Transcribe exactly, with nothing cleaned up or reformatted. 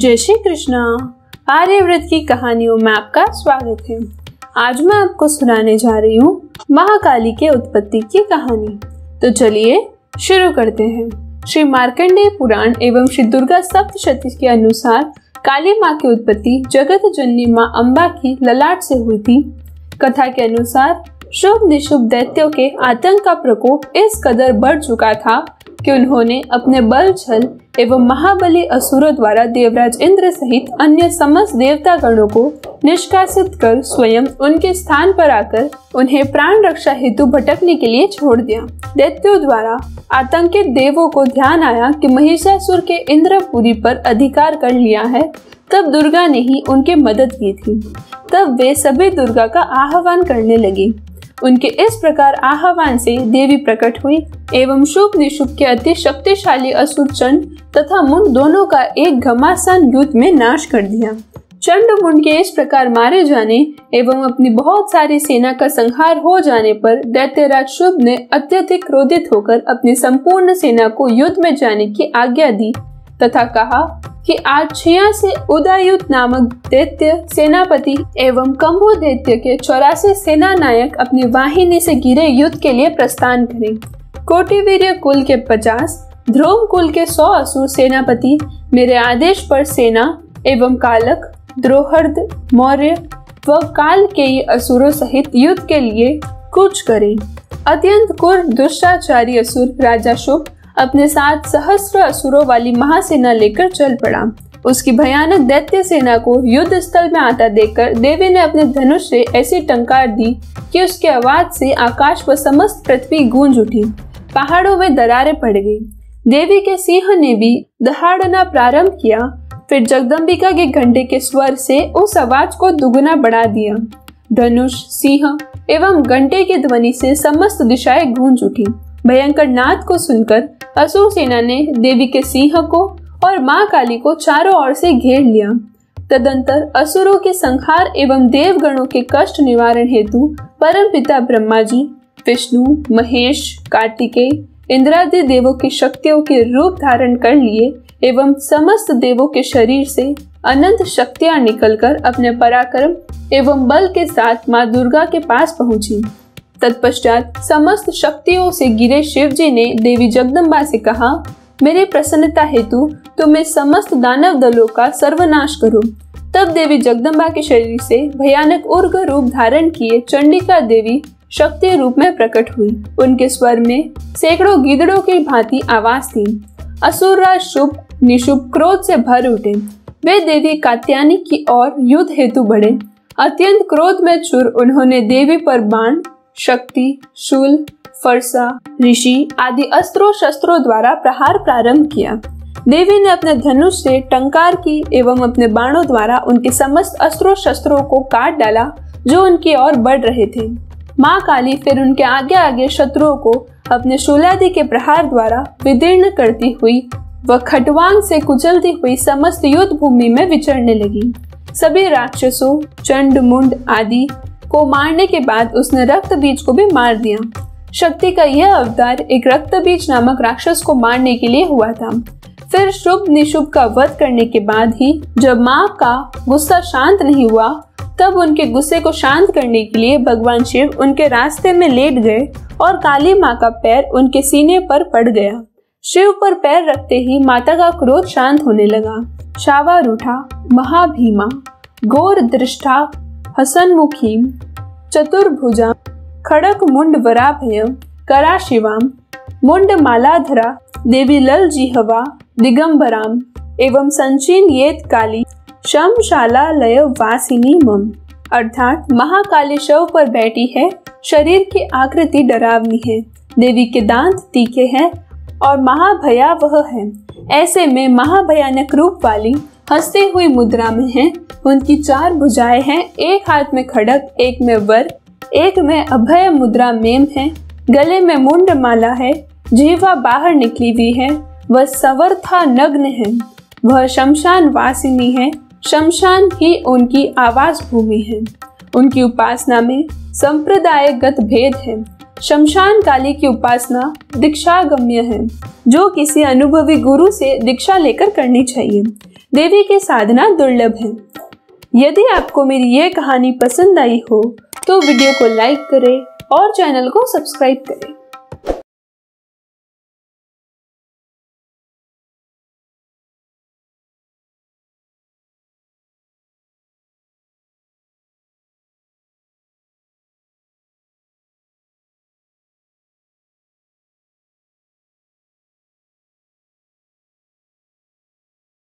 जय श्री कृष्णा। आर्यव्रत की कहानियों में आपका स्वागत है। आज मैं आपको सुनाने जा रही हूँ महाकाली के उत्पत्ति की कहानी। तो चलिए शुरू करते हैं। श्री मार्कंडे पुराण एवं श्री दुर्गा सप्तशती के अनुसार काली माँ की उत्पत्ति जगत जननी माँ अम्बा की ललाट से हुई थी। कथा के अनुसार शुम्भ निशुम्भ दैत्यों के आतंक का प्रकोप इस कदर बढ़ चुका था कि उन्होंने अपने बल छल एवं महाबली असुरों द्वारा देवराज इंद्र सहित अन्य समस्त देवता गणों को निष्कासित कर स्वयं उनके स्थान पर आकर उन्हें प्राण रक्षा हेतु भटकने के लिए छोड़ दिया। दैत्यों द्वारा आतंकित देवों को ध्यान आया कि महिषासुर के इंद्रपुरी पर अधिकार कर लिया है, तब दुर्गा ने ही उनकी मदद की थी। तब वे सभी दुर्गा का आह्वान करने लगे। उनके इस प्रकार आह्वान से देवी प्रकट हुई एवं शुभ निशुभ के अति शक्तिशाली असुर चंड तथा मुंड दोनों का एक घमासान युद्ध में नाश कर दिया। चंड मुंड के इस प्रकार मारे जाने एवं अपनी बहुत सारी सेना का संहार हो जाने पर दैत्यराज शुभ ने अत्यधिक क्रोधित होकर अपनी संपूर्ण सेना को युद्ध में जाने की आज्ञा दी तथा कहा कि आज छियासी उदयुत नामक दैत्य सेनापति एवं कंबो दैत्य के चौरासी सेना नायक अपनी वाहिनी से गिरे युद्ध के लिए प्रस्थान करें। कोटिविर्य कुल के पचास, ध्रोम कुल के सौ असुर सेनापति मेरे आदेश पर सेना एवं कालक द्रोहर्द मौर्य व कालकेय असुरों सहित युद्ध के लिए कूच करें। अत्यंत क्रूर दुष्टाचारी असुर राजा शुभ अपने साथ सहस्त्र असुरों वाली महासेना लेकर चल पड़ा। उसकी भयानक दैत्य सेना को युद्ध स्थल में आता देखकर देवी ने अपने धनुष से ऐसी टंकार दी कि उसके आवाज से आकाश व समस्त पृथ्वी गूंज उठी। पहाड़ों में दरारें पड़ गई। देवी के सिंह ने भी दहाड़ना प्रारंभ किया। फिर जगदंबिका के घंटे के स्वर से उस आवाज को दुगुना बढ़ा दिया। धनुष, सिंह एवं घंटे की ध्वनि से समस्त दिशाएं गूंज उठी। भयंकर नाद को सुनकर असुर सेना ने देवी के सिंह को और मां काली को चारों ओर से घेर लिया। तदंतर असुरों के संहार एवं देवगणों के कष्ट निवारण हेतु परमपिता ब्रह्मा जी, विष्णु, महेश, कार्तिकेय, इंद्रादी देवों की शक्तियों के रूप धारण कर लिए एवं समस्त देवों के शरीर से अनंत शक्तियां निकलकर अपने पराक्रम एवं बल के साथ माँ दुर्गा के पास पहुंची। तत्पश्चात समस्त शक्तियों से गिरे शिवजी ने देवी जगदम्बा से कहा, मेरे प्रसन्नता हेतु तुम्हें समस्त दानव दलों का सर्वनाश करो। तब देवी जगदम्बा के शरीर से भयानक उग्र रूप धारण किए चंडिका देवी शक्ति रूप में प्रकट हुई। उनके स्वर में सैकड़ों गीदड़ों की भांति आवाज थी। असुरराज शुभ निशुभ क्रोध से भर उठे। वे देवी कात्यानिक की ओर युद्ध हेतु बढ़े। अत्यंत क्रोध में चूर उन्होंने देवी पर बाण, शक्ति, शूल, फरसा, ऋषि आदि अस्त्रों शस्त्रों द्वारा प्रहार प्रारंभ किया। देवी ने अपने धनुष से टंकार की एवं अपने बाणों द्वारा उनके समस्त अस्त्रों शस्त्रों को काट डाला जो उनकी ओर बढ़ रहे थे। माँ काली फिर उनके आगे आगे शत्रुओं को अपने शूलादि के प्रहार द्वारा विदीर्ण करती हुई व खटवांग से कुचलती हुई समस्त युद्ध भूमि में विचरने लगी। सभी राक्षसों, चंड, मुंड आदि को मारने के बाद उसने रक्तबीज को भी मार दिया। शक्ति का यह अवतार एक रक्तबीज नामक राक्षस को मारने के लिए हुआ था। फिर शुभ निशुभ का वध करने के बाद ही जब मां का गुस्सा शांत नहीं हुआ, तब उनके गुस्से को शांत करने के लिए भगवान शिव उनके रास्ते में लेट गए और काली माँ का पैर उनके सीने पर पड़ गया। शिव पर पैर रखते ही माता का क्रोध शांत होने लगा। शावारूठा, महाभीमा, गौर दृष्टा, हसनमुखी, चतुर्भुजा, खड़क मुंड वराभय, कराशिवाम, मुंड मालाधरा, देवी लल जिहवा, दिगंबराम एवं संचीन येत काली शमशाला लय वासिनी मम, अर्थात महाकाली शव पर बैठी है। शरीर की आकृति डरावनी है, देवी के दांत तीखे हैं और महाभयावह है। ऐसे में महाभयानक रूप वाली हंसते हुई मुद्रा में है। उनकी चार भुजाएं हैं, एक हाथ में खड़क, एक में वर, एक में अभय मुद्रा मेम है, गले में मुंड माला है, जीवा बाहर निकली हुई है, वह सवर्था नग्न है, वह शमशान वासिनी है। शमशान ही उनकी आवास भूमि है। उनकी उपासना में संप्रदायगत भेद है। शमशान काली की उपासना दीक्षागम्य है, जो किसी अनुभवी गुरु से दीक्षा लेकर करनी चाहिए। देवी की साधना दुर्लभ है। यदि आपको मेरी यह कहानी पसंद आई हो तो वीडियो को लाइक करें और चैनल को सब्सक्राइब करें।